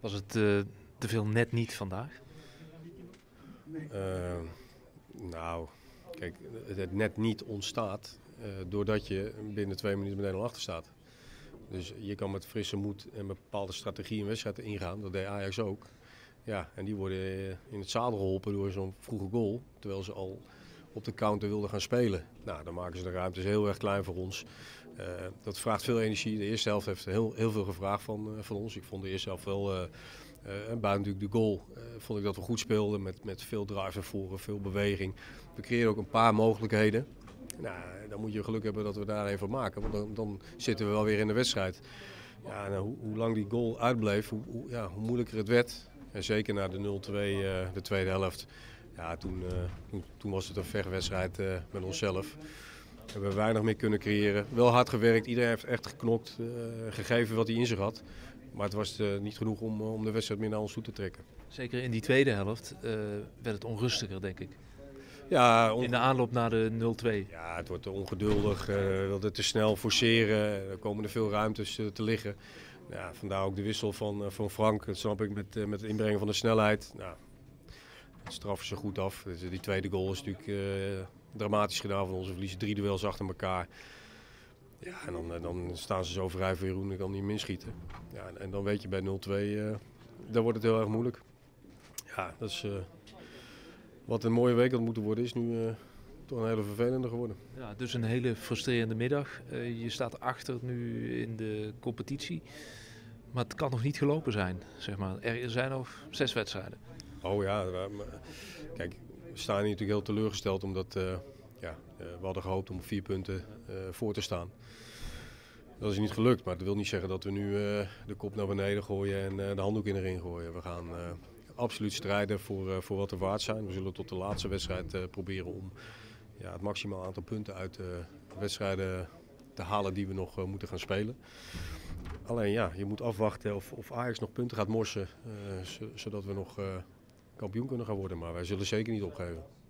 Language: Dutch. Was het te veel net niet vandaag? Nou, kijk, het net niet ontstaat doordat je binnen 2 minuten meteen al achter staat. Dus je kan met frisse moed en met bepaalde strategie en wedstrijden ingaan. Dat deed Ajax ook. Ja, en die worden in het zadel geholpen door zo'n vroege goal. Terwijl ze al op de counter wilden gaan spelen. Nou, dan maken ze de ruimtes heel erg klein voor ons. Dat vraagt veel energie. De eerste helft heeft heel veel gevraagd van ons. Ik vond de eerste helft wel, buiten natuurlijk de goal, vond ik dat we goed speelden. Met veel drive naar voren, veel beweging. We creëerden ook een paar mogelijkheden. Nou, dan moet je geluk hebben dat we daar even van maken. Want dan zitten we wel weer in de wedstrijd. Ja, nou, hoe lang die goal uitbleef, hoe moeilijker het werd. En zeker na de 0-2, de tweede helft. Ja, toen was het een vechtwedstrijd met onszelf. We hebben weinig meer kunnen creëren. Wel hard gewerkt, iedereen heeft echt geknokt, gegeven wat hij in zich had. Maar het was niet genoeg om de wedstrijd meer naar ons toe te trekken. Zeker in die tweede helft werd het onrustiger, denk ik. Ja, in de aanloop naar de 0-2. Ja, het wordt ongeduldig, wilde te snel forceren, er komen er veel ruimtes te liggen. Ja, vandaar ook de wissel van Frank, dat snap ik, met het inbrengen van de snelheid. Nou, dat straffen ze goed af. Dus die tweede goal is natuurlijk dramatisch gedaan van ons. We verliezen 3 duels achter elkaar. Ja, en dan staan ze zo vrij voor Jeroen, ik kan niet meer inschieten. Ja, en dan weet je bij 0-2, dan wordt het heel erg moeilijk. Ja, dat is... Wat een mooie week had moeten worden, is nu toch een hele vervelende geworden. Ja, dus een hele frustrerende middag. Je staat achter nu in de competitie. Maar het kan nog niet gelopen zijn, zeg maar. Er zijn nog 6 wedstrijden. Oh ja, kijk, we staan hier natuurlijk heel teleurgesteld. Omdat we hadden gehoopt om 4 punten voor te staan. Dat is niet gelukt, maar dat wil niet zeggen dat we nu de kop naar beneden gooien en de handdoek in de ring gooien. We gaan... absoluut strijden voor wat er waard zijn. We zullen tot de laatste wedstrijd proberen om het maximaal aantal punten uit de wedstrijden te halen die we nog moeten gaan spelen. Alleen ja, je moet afwachten of Ajax nog punten gaat morsen, zodat we nog kampioen kunnen gaan worden. Maar wij zullen zeker niet opgeven.